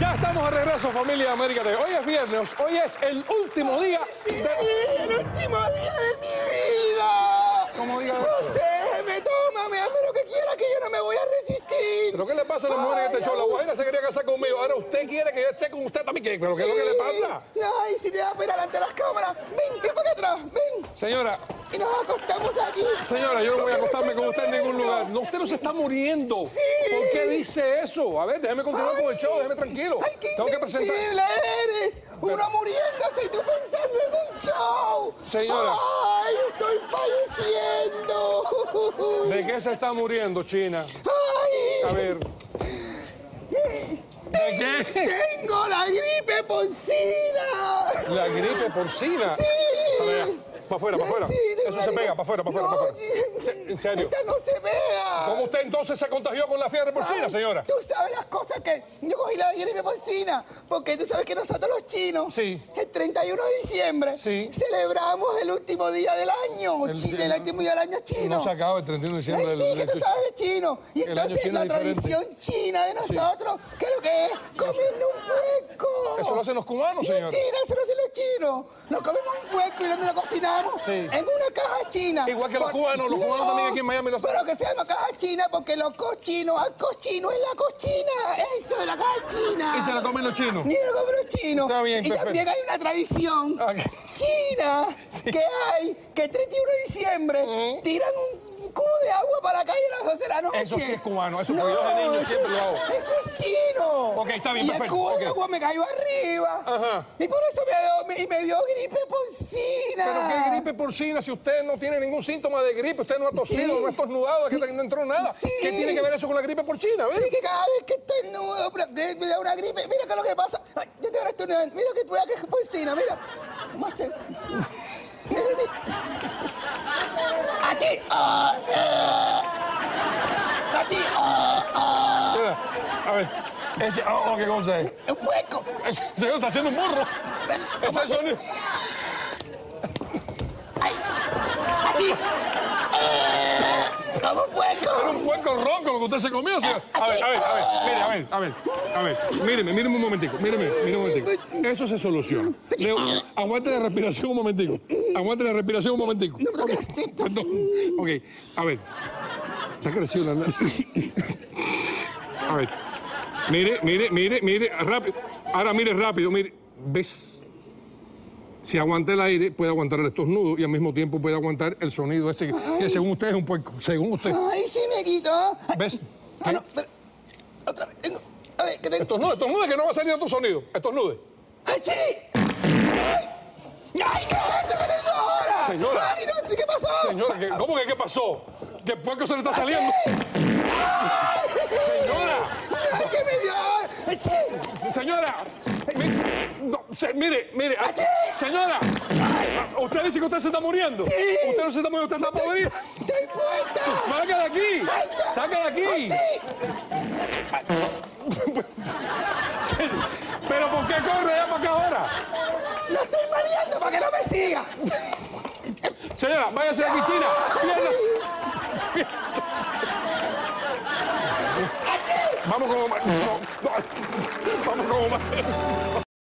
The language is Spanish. Ya estamos de regreso, familia de América TV. Hoy es viernes, hoy es el último día... ¡Sí, el último día de mi vida! ¿Cómo diga? ¡José, tómame, hazme lo que quiera, que yo no me voy a resistir! ¿Pero qué le pasa a las mujeres en este show? La mujer se quería casar conmigo, ahora usted quiere que yo esté con usted también. ¿Pero qué es lo que le pasa? ¡Ay, si te vas a ver delante de las cámaras! ¡Ven, ven para atrás, ven! Señora... Y nos acostamos aquí. Señora, yo no voy a acostarme con usted en ningún lugar. No, usted no se está muriendo. Sí. ¿Por qué dice eso? A ver, déjeme continuar con el show, déjeme tranquilo. Ay, qué insensible eres. Uno muriéndose y tú pensando en un show. Señora. Ay, estoy falleciendo. ¿De qué se está muriendo, China? Ay. A ver. ¿De qué? Tengo la gripe porcina. ¿La gripe porcina? Sí. A ver. Para afuera, para afuera. Sí, eso se pega, para afuera, para afuera. No, para afuera. En serio. Esta no se vea. ¿Cómo usted entonces se contagió con la fiebre porcina, señora? Tú sabes las cosas que yo cogí la fiebre porcina, porque tú sabes que nosotros los chinos, el 31 de diciembre, celebramos el último día del año, el último día del año chino. No se acaba el 31 de diciembre. Sí, que tú sabes de chino. Y entonces chino la tradición china de nosotros, que es lo que es comernos un puerco. Eso lo hacen los cubanos, señora. Mentira, eso lo hacen los chinos. Nos comemos un puerco y lo cocinamos. En una caja china. Igual que los cubanos, los cubanos también aquí en Miami. Pero que se llama caja china porque los cochinos, al cochino es la cochina. Esto es la caja china. Y se la comen los chinos. Ni se la comen los chinos. Está bien, y perfecto. También hay una tradición china que hay que el 31 de diciembre tiran un cubo de agua para la calle a las 12 de la noche. Eso sí es cubano, eso porque yo de niño siempre lo hago. Eso es chino. Ok, está bien, perfecto. Y el cubo de agua me cayó arriba. Ajá. Y por eso me dio gripe porcina. ¿Pero qué? Gripe porcina, si usted no tiene ningún síntoma de gripe, usted no ha tosido, no ha estornudado, aquí no entró nada. ¿Qué tiene que ver eso con la gripe porcina? ¿Ves? Sí, que cada vez que estornudo me da una gripe. Mira qué es lo que pasa. Ay, yo te voy a estornudar. Mira que voy a que es porcina, mira. ¿Cómo haces? Aquí. Aquí. A ver. Ese. ¿Qué cosa es? Un hueco. Señor, está haciendo un burro. Ese sonido. Como un puerco. Era un puerco ronco lo que usted se comió, señor. A ver. Míreme un momentico. Míreme un momentico. Eso se soluciona. Aguante la respiración un momentico. No, okay. Perdón. Ok, a ver. Está crecido la nariz. A ver. Mire. Rápido. Ahora mire rápido, mire. ¿Ves? Si aguanta el aire, puede aguantar el estornudo y al mismo tiempo puede aguantar el sonido ese que según usted es un puerco, según usted. Ay, sí, me quito. ¿Ves? Ah, no, pero... Otra vez, tengo... A ver, que tengo... Estornude, que no va a salir otro sonido. Estornude. ¡Ay, sí! ¡Ay, qué gente que tengo ahora! Señora. ¡Ay, no, sí, qué pasó! Señora, ¿cómo que qué pasó? ¿Qué puerco se le está saliendo? ¡Ay! ¡Señora! ¡Ay, qué me dio! ¡Ay, sí! ¡Señora! No, mire, aquí. Señora, usted dice que usted se está muriendo. Sí. Usted no se está muriendo, usted está podrida. ¡Estoy muerta! ¡Saca de aquí! ¡Saca de aquí! Sí. ¿Pero por qué corre ya para acá ahora? ¡Lo estoy mareando para que no me siga! Señora, váyase de aquí, China. ¡Pierdas! ¡Aquí! Vamos como...